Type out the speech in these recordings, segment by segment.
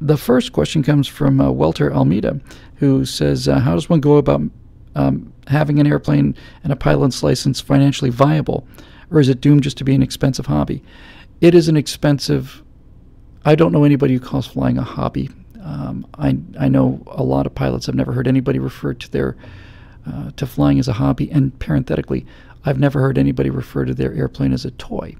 The first question comes from Walter Almeida, who says, how does one go about having an airplane and a pilot's license financially viable? Or is it doomed just to be an expensive hobby? It is an expensive... I don't know anybody who calls flying a hobby. I know a lot of pilots. I've never heard anybody refer to their to flying as a hobby. And parenthetically, I've never heard anybody refer to their airplane as a toy.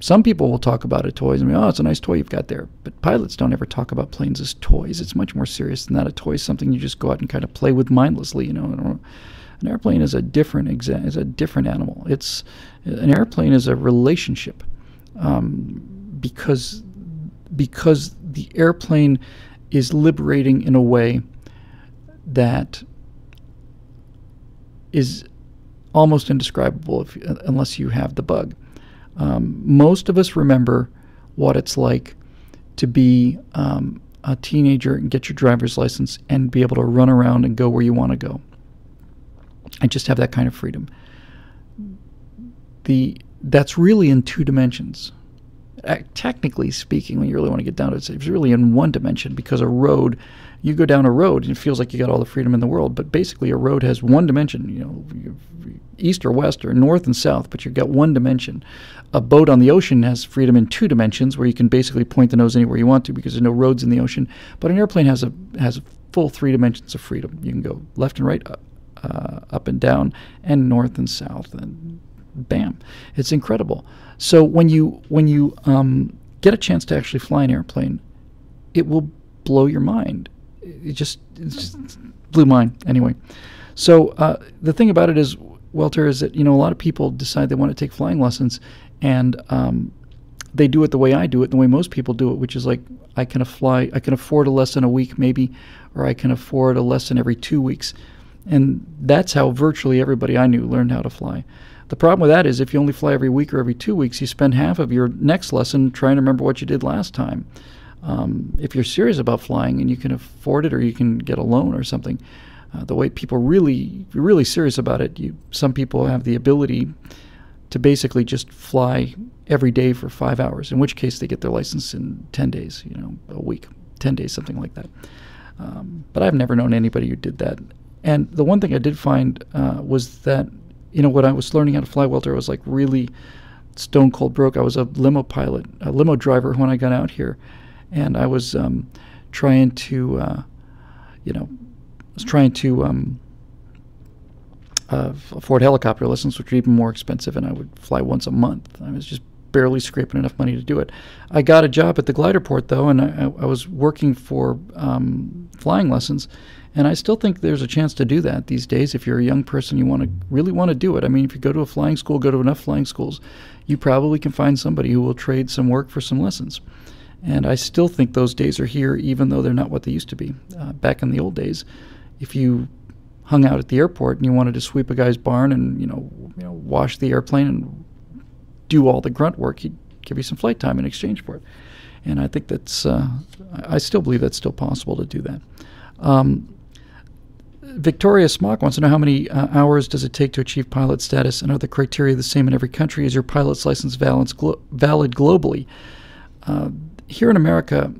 Some people will talk about it toys and be, oh, it's a nice toy you've got there. But pilots don't ever talk about planes as toys. It's much more serious than that. A toy is something you just go out and kind of play with mindlessly. You know, an airplane is a different animal. An airplane is a relationship, because the airplane is liberating in a way that is almost indescribable unless you have the bug. Most of us remember what it's like to be a teenager and get your driver's license and be able to run around and go where you want to go and just have that kind of freedom. That's really in two dimensions. Technically speaking, when you really want to get down to it, it's really in one dimension, because a road, you go down a road and it feels like you got all the freedom in the world, but basically a road has one dimension, you know, east or west or north and south, but you've got one dimension. A boat on the ocean has freedom in two dimensions, where you can basically point the nose anywhere you want to because there's no roads in the ocean, but an airplane has a full three dimensions of freedom. You can go left and right, up and down, and north and south, and bam, it's incredible. So when you get a chance to actually fly an airplane, it will blow your mind. It just blew mine anyway. So the thing about it is, Walter, is that, you know, a lot of people decide they want to take flying lessons, and they do it the way I do it, the way most people do it, which is like, I can afford a lesson a week maybe, or I can afford a lesson every 2 weeks, and that's how virtually everybody I knew learned how to fly. The problem with that is, if you only fly every week or every 2 weeks, you spend half of your next lesson trying to remember what you did last time. If you're serious about flying and you can afford it, or you can get a loan or something, the way people really, if you're really serious about it, some people have the ability to basically just fly every day for 5 hours, in which case they get their license in 10 days, you know, a week, 10 days, something like that. But I've never known anybody who did that. And the one thing I did find was that, you know, when I was learning how to fly, Walter, I was like really stone cold broke. I was a limo pilot, a limo driver when I got out here, and I was trying to, you know, I was trying to afford helicopter lessons, which were even more expensive, and I would fly once a month. I was just barely scraping enough money to do it. I got a job at the glider port, though, and I was working for flying lessons. And I still think there's a chance to do that these days. If you're a young person, you really want to do it. I mean, if you go to a flying school, go to enough flying schools, you probably can find somebody who will trade some work for some lessons. And I still think those days are here, even though they're not what they used to be. Back in the old days, if you hung out at the airport and you wanted to sweep a guy's barn and, you know, wash the airplane and do all the grunt work, he'd give you some flight time in exchange for it. And I think that's, I still believe that's still possible to do that. Victoria Smock wants to know, how many hours does it take to achieve pilot status, and are the criteria the same in every country? Is your pilot's license valid globally? Here in America,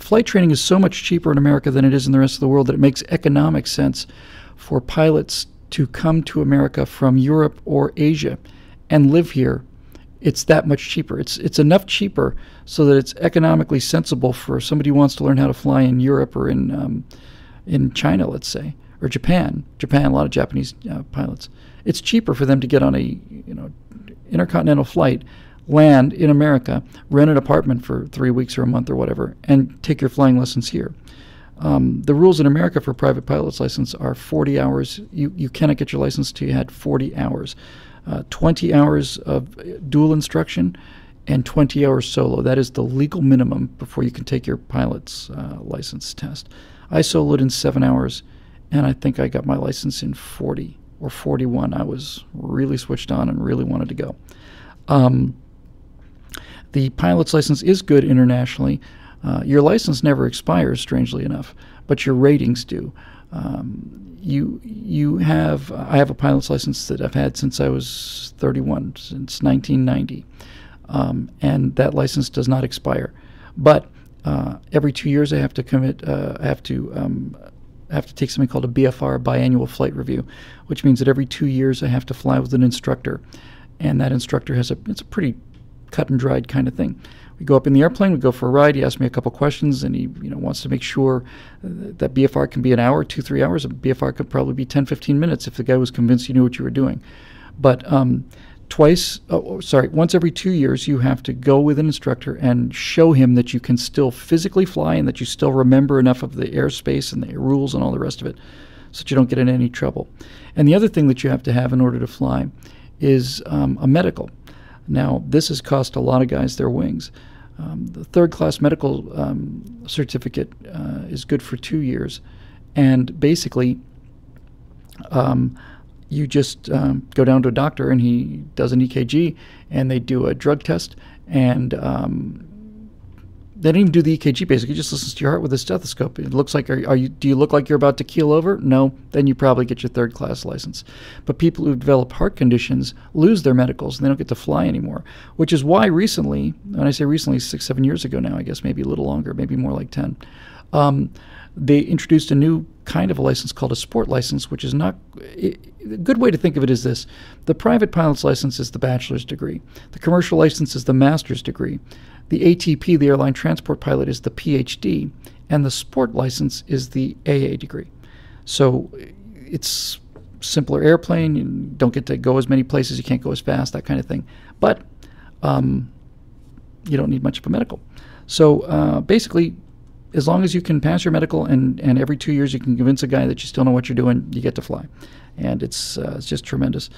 flight training is so much cheaper in America than it is in the rest of the world that it makes economic sense for pilots to come to America from Europe or Asia and live here. It's that much cheaper. It's enough cheaper so that it's economically sensible for somebody who wants to learn how to fly in Europe or in China, let's say, or Japan, a lot of Japanese pilots. It's cheaper for them to get on a, you know, intercontinental flight, land in America, rent an apartment for 3 weeks or a month or whatever, and take your flying lessons here. The rules in America for private pilot's license are 40 hours. You cannot get your license until you had 40 hours. 20 hours of dual instruction and 20 hours solo. That is the legal minimum before you can take your pilot's license test. I soloed in 7 hours, and I think I got my license in 40 or 41. I was really switched on and really wanted to go. The pilot's license is good internationally. Your license never expires, strangely enough, but your ratings do. I have a pilot's license that I've had since I was 31, since 1990, and that license does not expire. But every 2 years, I have to commit. I have to take something called a BFR, biannual flight review, which means that every 2 years I have to fly with an instructor, and that instructor has it's a pretty cut and dried kind of thing. We go up in the airplane, we go for a ride, he asks me a couple questions, and he wants to make sure that BFR can be an hour, 2-3 hours, and BFR could probably be 10-15 minutes if the guy was convinced you knew what you were doing. But once every 2 years you have to go with an instructor and show him that you can still physically fly and that you still remember enough of the airspace and the rules and all the rest of it so that you don't get in any trouble. And the other thing that you have to have in order to fly is a medical. Now, this has cost a lot of guys their wings. The third-class medical certificate is good for 2 years, and basically you just go down to a doctor and he does an EKG and they do a drug test, and they don't even do the EKG basically. He just listens to your heart with a stethoscope. It looks like, do you look like you're about to keel over? No, then you probably get your third class license. But people who develop heart conditions lose their medicals and they don't get to fly anymore, which is why recently, when I say recently, 6-7 years ago now, I guess maybe a little longer, maybe more like 10, they introduced a new kind of a license called a sport license, which is not a good way to think of it is this. The private pilot's license is the bachelor's degree. The commercial license is the master's degree. The ATP, the airline transport pilot, is the PhD, and the sport license is the AA degree. So it's simpler airplane. You don't get to go as many places. You can't go as fast, that kind of thing. But you don't need much of a medical. So basically, as long as you can pass your medical and every 2 years you can convince a guy that you still know what you're doing, you get to fly. And it's just tremendous.